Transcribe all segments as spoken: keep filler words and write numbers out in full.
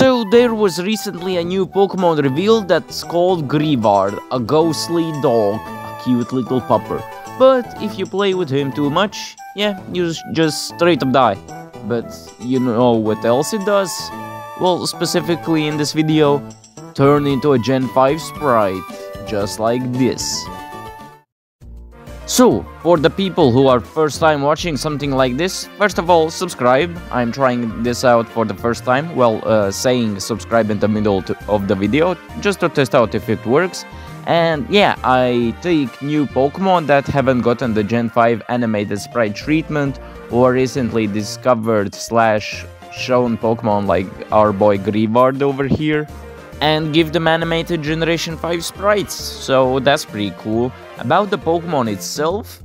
So there was recently a new Pokemon revealed that's called Greavard, a ghostly dog, a cute little pupper. But if you play with him too much, yeah, you just straight up die. But you know what else it does? Well, specifically in this video, turn into a Gen five sprite, just like this. So, for the people who are first time watching something like this, first of all, subscribe. I'm trying this out for the first time, well, uh, saying subscribe in the middle to, of the video, just to test out if it works. And yeah, I take new Pokemon that haven't gotten the Gen five animated sprite treatment, or recently discovered slash shown Pokemon like our boy Greavard over here, and give them animated Generation five sprites, so that's pretty cool. About the Pokemon itself,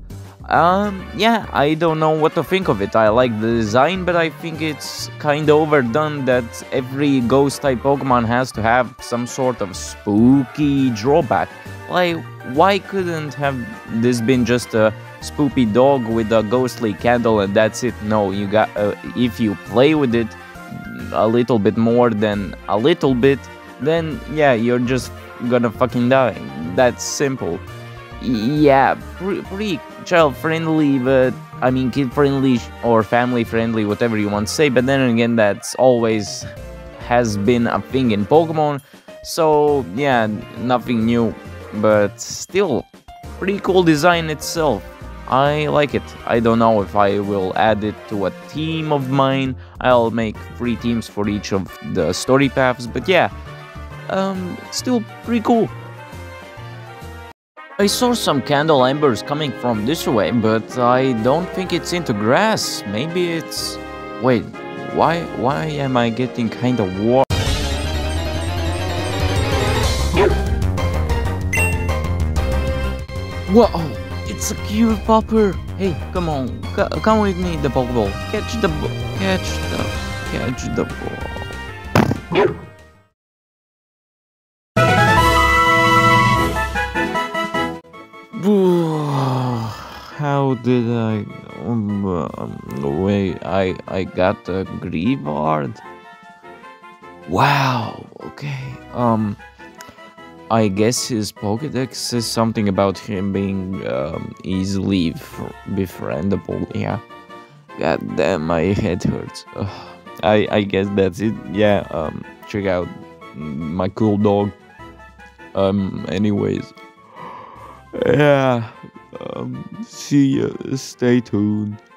um, yeah, I don't know what to think of it. I like the design, but I think it's kinda overdone that every Ghost-type Pokemon has to have some sort of spooky drawback. Like, why couldn't have this been just a spooky dog with a ghostly candle and that's it? No, you got uh, if you play with it a little bit more than a little bit, then yeah, you're just gonna fucking die. That's simple. Yeah, pre pretty child-friendly, but I mean kid-friendly or family-friendly, whatever you want to say, but then again, that's always has been a thing in Pokemon, so yeah, nothing new, but still, pretty cool design itself. I like it. I don't know if I will add it to a team of mine. I'll make three teams for each of the story paths, but yeah, um, still pretty cool. I saw some candle embers coming from this way, but I don't think it's into grass. Maybe it's... Wait, why, why am I getting kind of warm? Whoa! It's a cute pupper. Hey, come on, C come with me, the Pokeball. Catch the ball, catch the, catch the ball. How did I? Um, um, wait, I I got the Greavard. Wow. Okay. Um. I guess his Pokédex says something about him being um, easily befriendable, yeah. God damn, my head hurts. Ugh. I I guess that's it, yeah. Um, check out my cool dog. Um, anyways. Yeah, um, see ya, stay tuned.